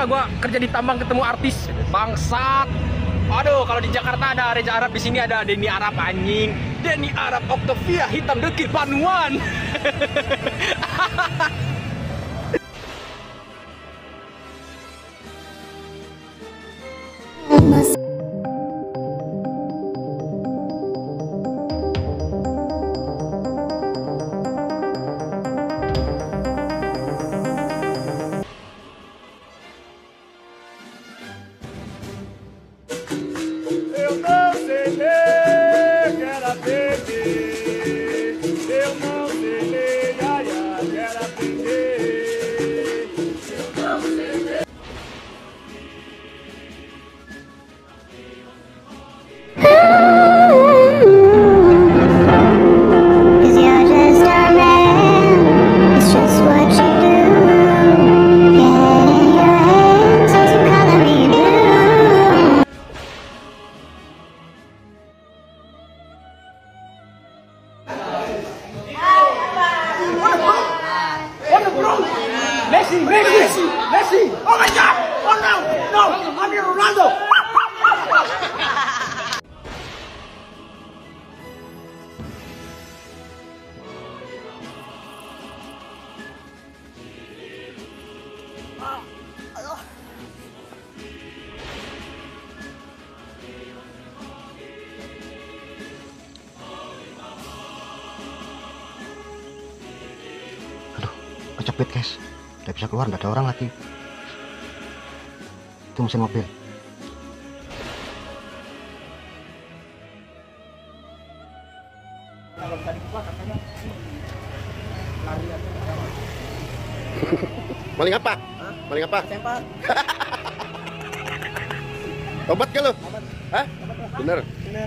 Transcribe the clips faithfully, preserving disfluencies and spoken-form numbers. Enggak, gua kerja di tambang ketemu artis bangsat. Aduh, kalau di Jakarta ada Reza Arab, di sini ada Deni Arab anjing. Deni Arab Octavia hitam dekil panuan. Messi, Messi, Messi! Oh my God! Oh no, no! I'm here, Ronaldo! Aduh, kejepit guys. Nggak bisa keluar, nggak ada orang lagi. Itu mesin mobil. Kalau tadi keluar katanya lari aja. Maling apa? Hah? Maling apa? Sempat. Tobat ke lo? Tobat. Hah? Bener? Bener.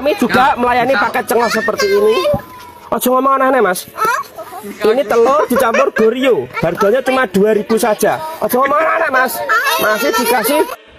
Kami juga melayani paket cengok seperti ini. Ojo ngomong aneh-aneh mas. Ini telur dicampur Gorio. Harganya cuma dua ribu saja. Ojo ngomong aneh-aneh mas. Masih dikasih